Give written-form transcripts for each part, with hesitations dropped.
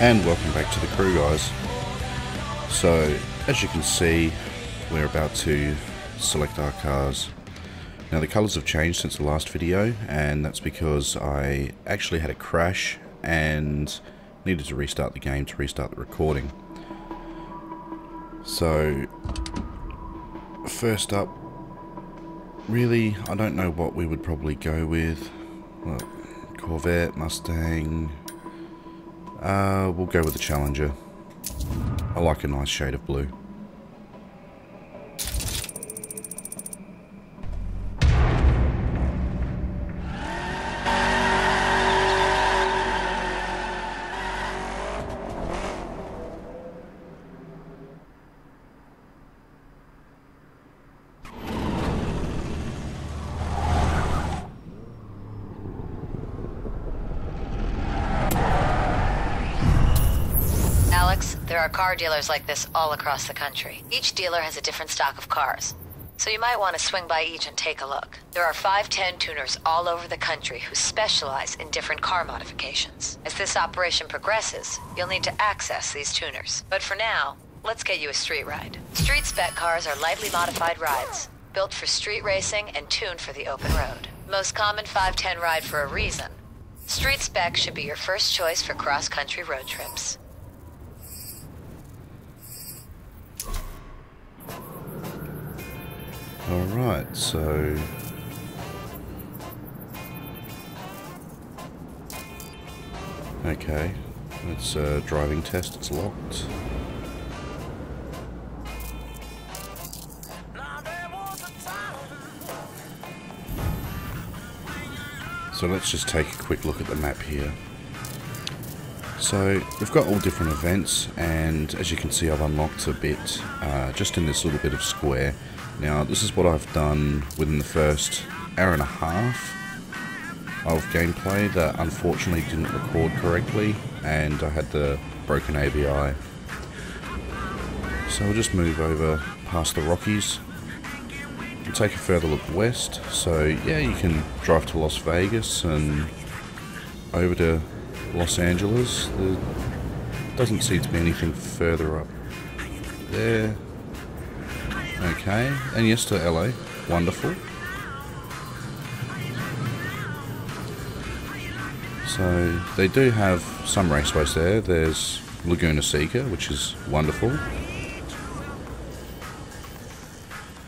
And welcome back to The Crew, guys. So as you can see, we're about to select our cars. Now the colors have changed since the last video, and that's because I actually had a crash and needed to restart the game to restart the recording. So first up, really I don't know what we would probably go with. Well, Corvette, Mustang, we'll go with the Challenger. I like a nice shade of blue. There are car dealers like this all across the country. Each dealer has a different stock of cars, so you might want to swing by each and take a look. There are 510 tuners all over the country who specialize in different car modifications. As this operation progresses, you'll need to access these tuners. But for now, let's get you a street ride. Street spec cars are lightly modified rides, built for street racing and tuned for the open road. The most common 510 ride for a reason. Street spec should be your first choice for cross-country road trips. Alright, so okay, it's a driving test, it's locked. So let's just take a quick look at the map here. So we've got all different events, and as you can see I've unlocked a bit just in this little bit of square. Now this is what I've done within the first hour and a half of gameplay that unfortunately didn't record correctly, and I had the broken AVI. So we'll just move over past the Rockies and take a further look west. So yeah, you can drive to Las Vegas and over to Los Angeles. There doesn't seem to be anything further up there. Okay, and yes to LA. Wonderful. So they do have some raceways there. There's Laguna Seca, which is wonderful. I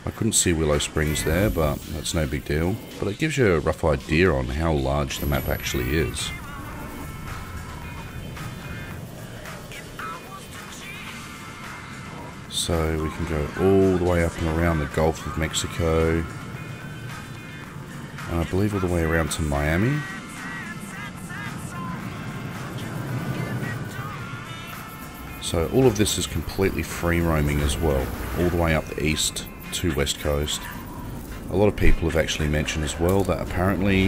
couldn't see Willow Springs there, but that's no big deal. But it gives you a rough idea on how large the map actually is. So we can go all the way up and around the Gulf of Mexico, and I believe all the way around to Miami. So all of this is completely free roaming as well, all the way up the east to west coast. A lot of people have actually mentioned as well that apparently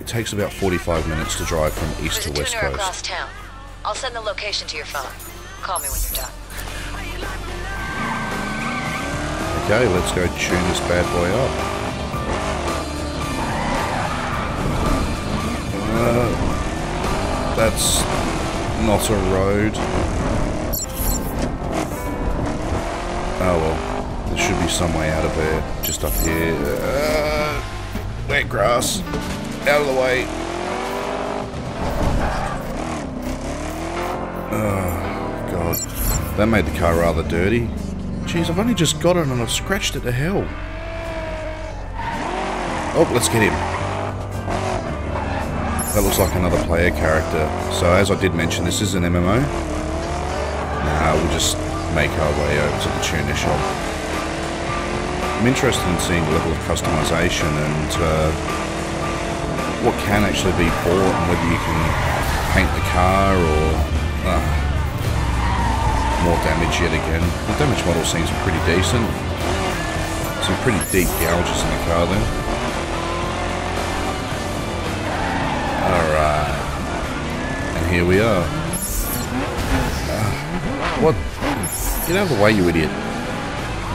it takes about 45 minutes to drive from east to west coast. There's a tuner across town. I'll send the location to your phone. Call me when you're done. Okay, let's go tune this bad boy up. That's not a road. Oh well, there should be some way out of there. Just up here. Wet grass. Out of the way. Oh god, that made the car rather dirty. Jeez, I've only just got it and I've scratched it to hell. Oh, let's get him. That looks like another player character. So as I did mention, this is an MMO. Nah, we'll just make our way over to the tuner shop. I'm interested in seeing the level of customization and what can actually be bought, and whether you can paint the car or more damage yet again. The damage model seems pretty decent. Some pretty deep gouges in the car there. Alright. And here we are. What? Get out of the way, you idiot.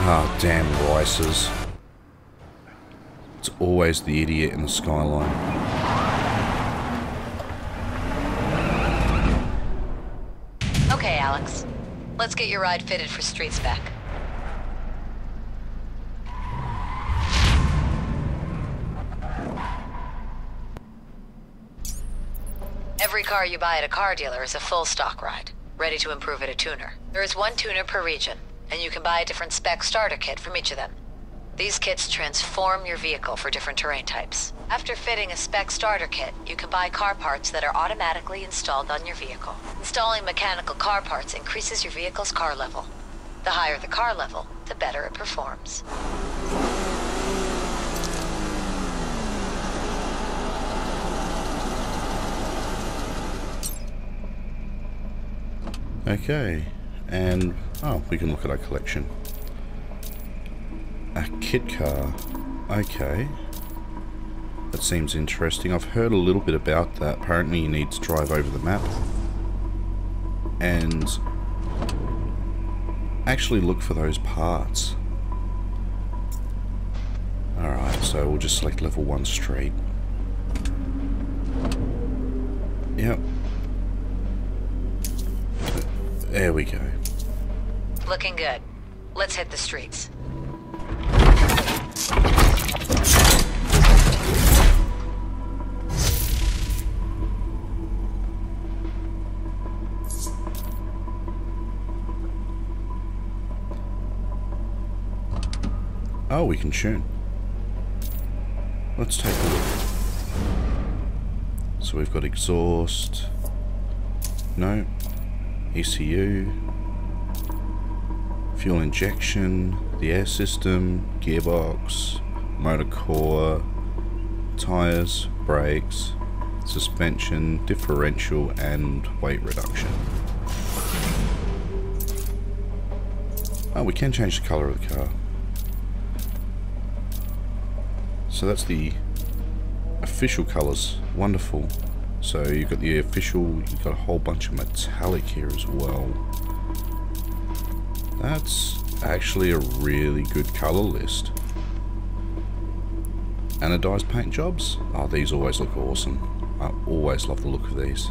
Ah, damn Rices. It's always the idiot in the skyline. Let's get your ride fitted for street spec. Every car you buy at a car dealer is a full stock ride, ready to improve at a tuner. There is one tuner per region, and you can buy a different spec starter kit from each of them. These kits transform your vehicle for different terrain types. After fitting a spec starter kit, you can buy car parts that are automatically installed on your vehicle. Installing mechanical car parts increases your vehicle's car level. The higher the car level, the better it performs. Okay, and we can look at our collection. A kit car, okay, that seems interesting. I've heard a little bit about that. Apparently you need to drive over the map and actually look for those parts. Alright, so we'll just select level 1 street. Yep. There we go. Looking good. Let's hit the streets. Oh, we can tune. Let's take a look. So we've got exhaust. No. ECU. Fuel injection. The air system. Gearbox. Motor core. Tires. Brakes. Suspension. Differential. And weight reduction. Oh, we can change the colour of the car. So that's the official colours. Wonderful. So you've got the official, you've got a whole bunch of metallic here as well. That's actually a really good colour list. Anodized paint jobs. Oh, these always look awesome. I always love the look of these.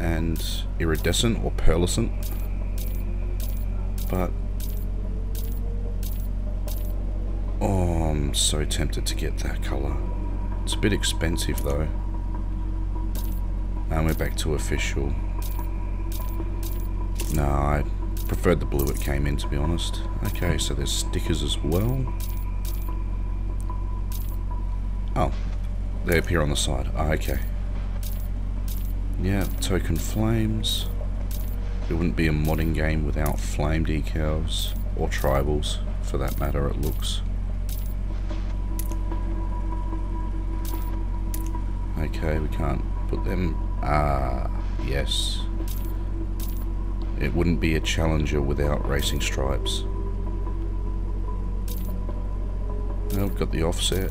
And iridescent or pearlescent. But oh, I'm so tempted to get that colour. It's a bit expensive though. And we're back to official. No, I preferred the blue it came in, to be honest. Okay, so there's stickers as well. Oh, they appear on the side. Oh, okay. Yeah, token flames. It wouldn't be a modding game without flame decals, or tribals for that matter, it looks. Okay, we can't put them. Ah, yes. It wouldn't be a Challenger without racing stripes. Now we've got the offset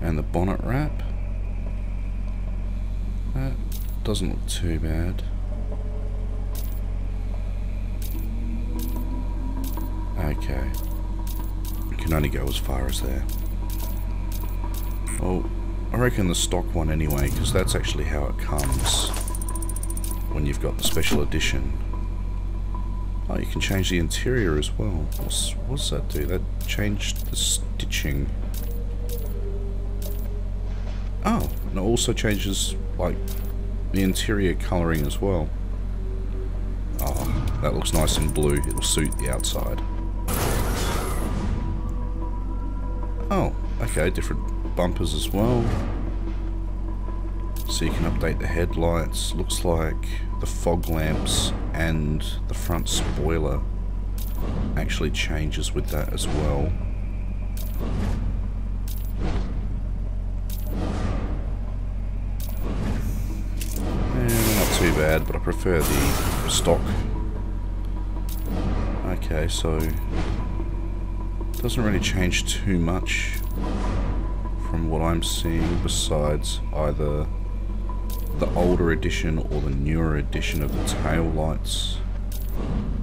and the bonnet wrap. That doesn't look too bad. Okay, we can only go as far as there. Oh, I reckon the stock one anyway, because that's actually how it comes when you've got the special edition. Oh, you can change the interior as well. What does that do? That changed the stitching. Oh, and it also changes, like, the interior colouring as well. Oh, that looks nice and blue. It'll suit the outside. Oh, okay, different bumpers as well, so you can update the headlights, looks like the fog lamps and the front spoiler actually changes with that as well. Eh, not too bad, but I prefer the stock. Okay, so it doesn't really change too much from what I'm seeing, besides either the older edition or the newer edition of the tail lights.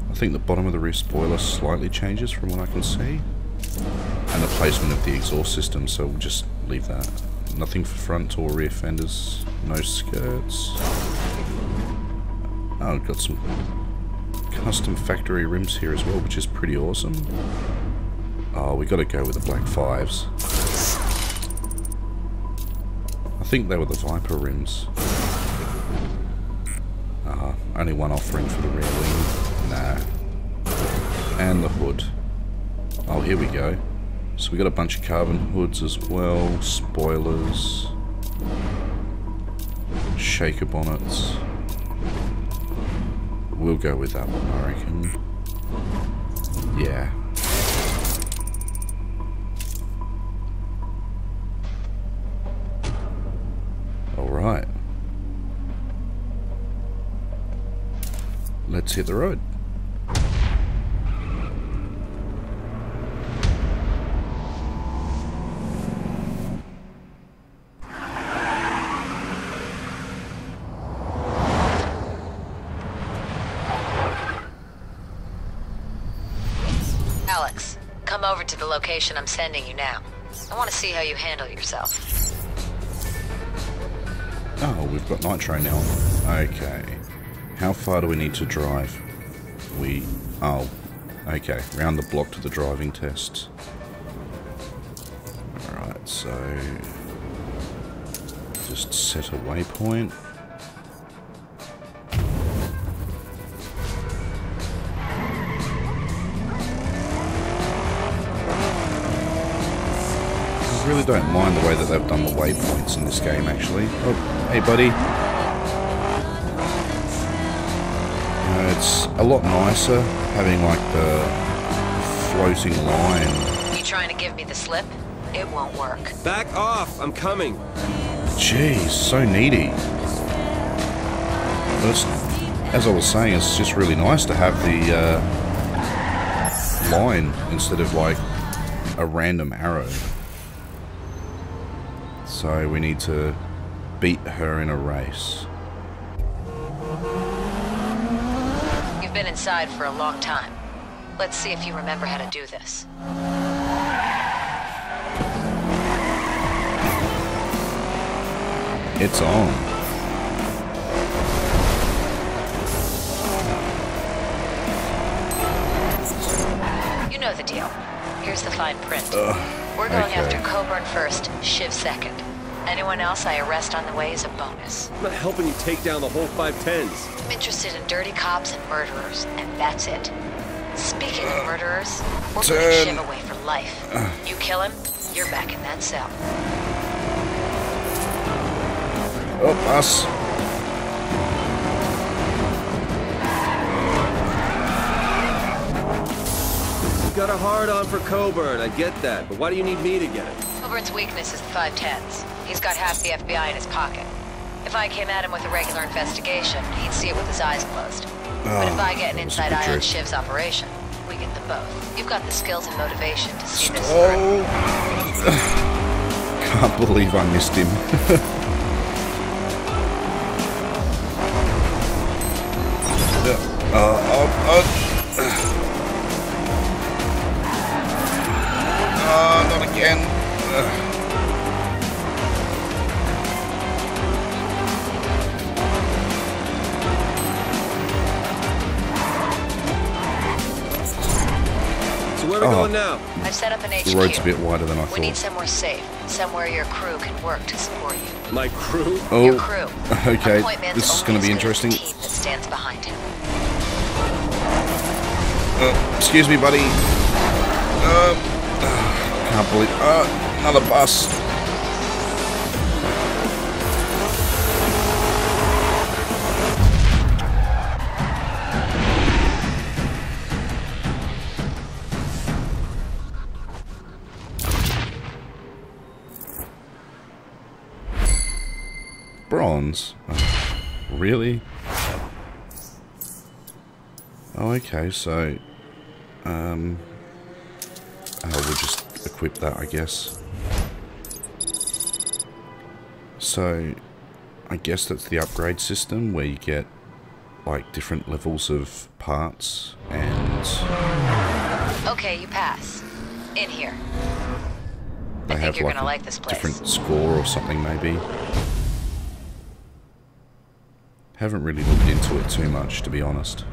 I think the bottom of the rear spoiler slightly changes from what I can see, and the placement of the exhaust system, so we'll just leave that. Nothing for front or rear fenders. No skirts. Oh, got some custom factory rims here as well, which is pretty awesome. Oh, we got to go with the black 5s. I think they were the Viper rims. Only one offering for the rear wing. Nah. And the hood. Oh, here we go. So we got a bunch of carbon hoods as well, spoilers, shaker bonnets. We'll go with that one, I reckon. Yeah. Alright. Let's hit the road. Location I'm sending you now. I want to see how you handle yourself. Oh, we've got nitro now. Okay. How far do we need to drive? Okay. Round the block to the driving test. Alright, so just set a waypoint. I really don't mind the way that they've done the waypoints in this game, actually. Oh, hey, buddy. It's a lot nicer having, like, the floating line. You trying to give me the slip? It won't work. Back off! I'm coming! Jeez, so needy. But it's, as I was saying, it's just really nice to have the line instead of, like, a random arrow. So we need to beat her in a race. You've been inside for a long time. Let's see if you remember how to do this. It's on. You know the deal. Here's the fine print. We're going after Coburn first, Shiv second. Anyone else I arrest on the way is a bonus. I'm not helping you take down the whole 510s. I'm interested in dirty cops and murderers, and that's it. Speaking of murderers, we're putting Shiv away for life. You kill him, you're back in that cell. Oh, us. You got a hard on for Coburn, I get that, but why do you need me to get it? Coburn's weakness is the 510s. He's got half the FBI in his pocket. If I came at him with a regular investigation, he'd see it with his eyes closed. But if I get an inside eye on Shiv's operation, we get them both. You've got the skills and motivation to see this through. Can't believe I missed him. Not again. Where are we going now? I've set up an HQ. The road's a bit wider than I thought. We need somewhere safe, somewhere your crew can work to support you. My crew? Oh, your crew. Okay, this is going to be interesting. Team that stands behind him. Excuse me, buddy. Can't believe. Another bus. Bronze? Oh, really? Oh, okay, so... we'll just equip that, I guess. So, I guess that's the upgrade system, where you get, like, different levels of parts, and... Okay, you pass. In here. They have like a different score or something maybe. Haven't really looked into it too much, to be honest.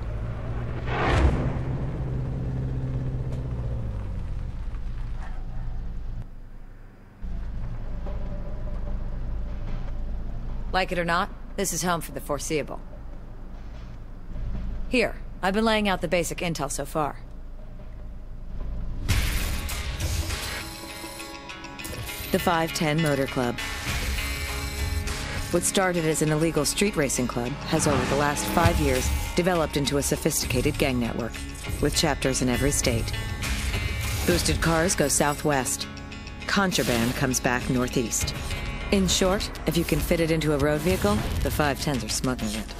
Like it or not, this is home for the foreseeable. Here, I've been laying out the basic intel so far. The 510 Motor Club. What started as an illegal street racing club has over the last 5 years developed into a sophisticated gang network, with chapters in every state. Boosted cars go southwest. Contraband comes back northeast. In short, if you can fit it into a road vehicle, the 510s are smuggling it.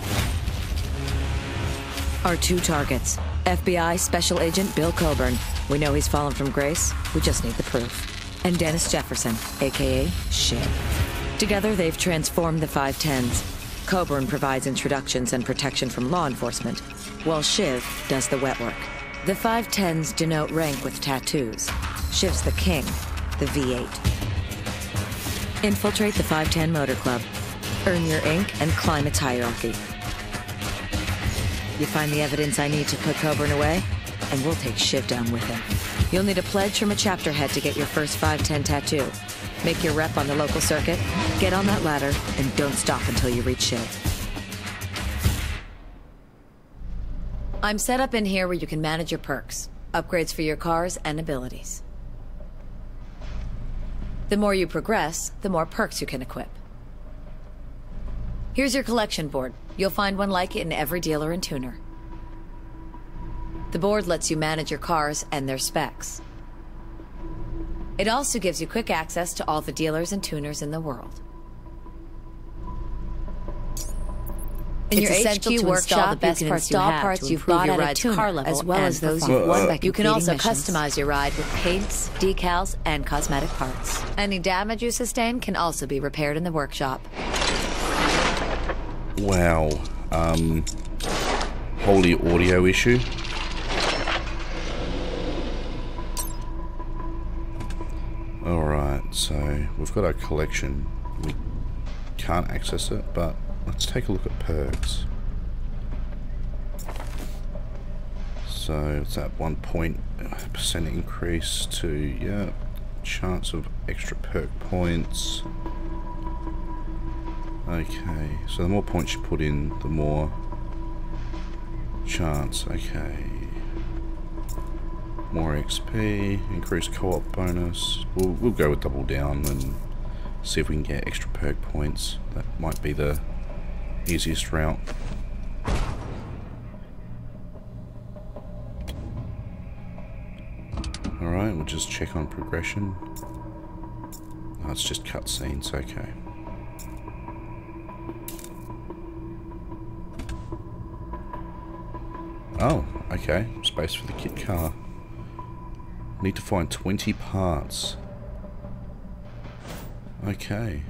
Our two targets, FBI Special Agent Bill Coburn. We know he's fallen from grace, we just need the proof. And Dennis Jefferson, a.k.a. Shiv. Together, they've transformed the 510s. Coburn provides introductions and protection from law enforcement, while Shiv does the wet work. The 510s denote rank with tattoos. Shiv's the king, the V8. Infiltrate the 510 Motor Club. Earn your ink and climb its hierarchy. You find the evidence I need to put Coburn away, and we'll take Shiv down with him. You'll need a pledge from a chapter head to get your first 510 tattoo. Make your rep on the local circuit, get on that ladder, and don't stop until you reach Shiv. I'm set up in here where you can manage your perks, upgrades for your cars and abilities. The more you progress, the more perks you can equip. Here's your collection board. You'll find one like it in every dealer and tuner. The board lets you manage your cars and their specs. It also gives you quick access to all the dealers and tuners in the world. In your HQ workshop, you can install parts you've bought at a tuner, as well as those you've won. You can also customize your ride with paints, decals, and cosmetic parts. Any damage you sustain can also be repaired in the workshop. Wow. Holy audio issue. Alright, so we've got our collection. We can't access it, but let's take a look at perks. So it's that 1% increase to, yeah, chance of extra perk points. Okay, so the more points you put in, the more chance. Okay. More XP, increased co-op bonus. We'll go with double down and see if we can get extra perk points. That might be the easiest route. Alright, we'll just check on progression. Oh, it's just cutscenes, okay. Oh, okay. Space for the kit car. Need to find 20 parts. Okay.